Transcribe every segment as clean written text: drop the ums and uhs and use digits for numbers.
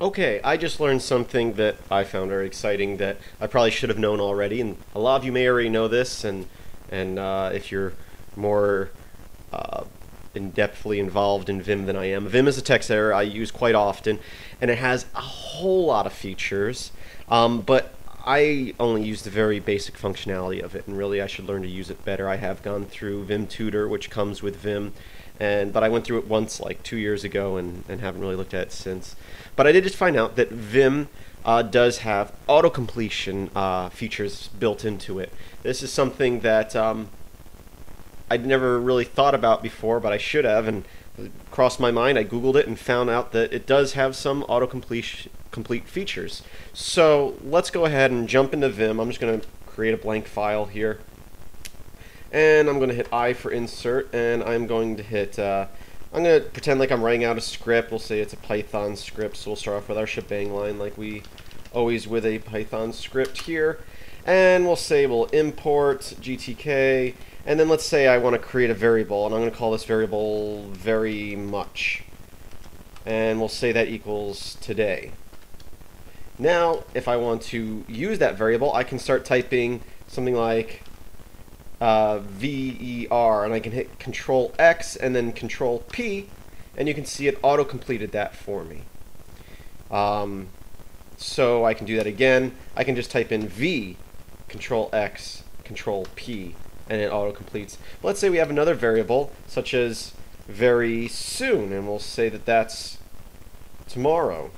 Okay, I just learned something that I found very exciting that I probably should have known already, and a lot of you may already know this, and if you're more in-depthly involved in Vim than I am. Vim is a text editor I use quite often, and it has a whole lot of features, but I only use the very basic functionality of it, and really I should learn to use it better. I have gone through VimTutor, which comes with Vim, but I went through it once like 2 years ago and haven't really looked at it since. But I did just find out that Vim does have auto-completion features built into it. This is something that I'd never really thought about before, but I should have, and it crossed my mind. I Googled it and found out that it does have some auto-complete features. So let's go ahead and jump into Vim. I'm just going to create a blank file here, and I'm going to hit I for insert, and I'm going to hit, I'm going to pretend like I'm writing out a script. We'll say it's a Python script, so we'll start off with our shebang line like we always with a Python script here, and we'll say we'll import GTK, and then let's say I want to create a variable, and I'm going to call this variable very much, and we'll say that equals today. Now, if I want to use that variable, I can start typing something like VER, and I can hit Control X and then Control P, and you can see it auto completed that for me. So I can do that again. I can just type in V, Control X, Control P, and it auto completes. But let's say we have another variable such as very soon, and we'll say that that's tomorrow.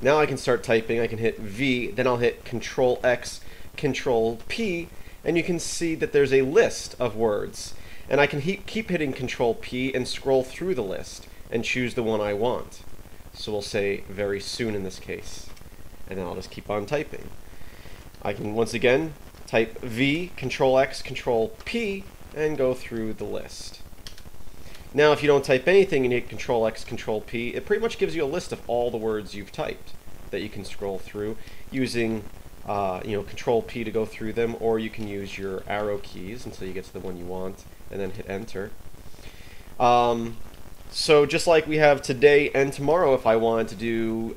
Now I can start typing. I can hit V, then I'll hit Control X, Control P, and you can see that there's a list of words, and I can keep hitting Control P and scroll through the list and choose the one I want. So we'll say very soon in this case, and then I'll just keep on typing. I can once again type V, Control X, Control P, and go through the list. Now if you don't type anything and you hit Control X, Control P, it pretty much gives you a list of all the words you've typed that you can scroll through using Control P to go through them, or you can use your arrow keys until you get to the one you want and then hit enter. So just like we have today and tomorrow, if I wanted to do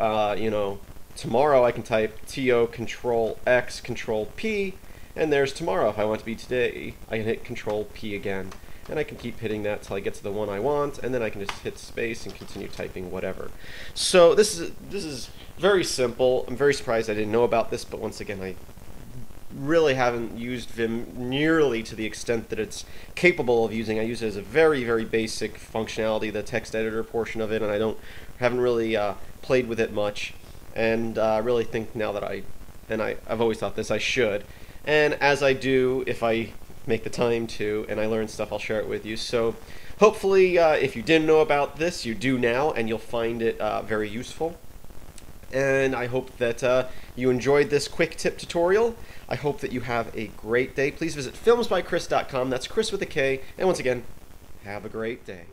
tomorrow, I can type TO, Control X, Control P, and there's tomorrow. If I want to be today, I can hit Control P again, and I can keep hitting that till I get to the one I want, and then I can just hit space and continue typing whatever. So this is very simple. I'm very surprised I didn't know about this, but once again, I really haven't used Vim nearly to the extent that it's capable of using. I use it as a very, very basic functionality, the text editor portion of it, and I haven't really played with it much. And I really think now that I've always thought this, I should. And as I do, if I make the time to, and I learn stuff, I'll share it with you. So hopefully if you didn't know about this, you do now, and you'll find it very useful. And I hope that you enjoyed this quick tip tutorial. I hope that you have a great day. Please visit filmsbykris.com. That's Chris with a K. And once again, have a great day.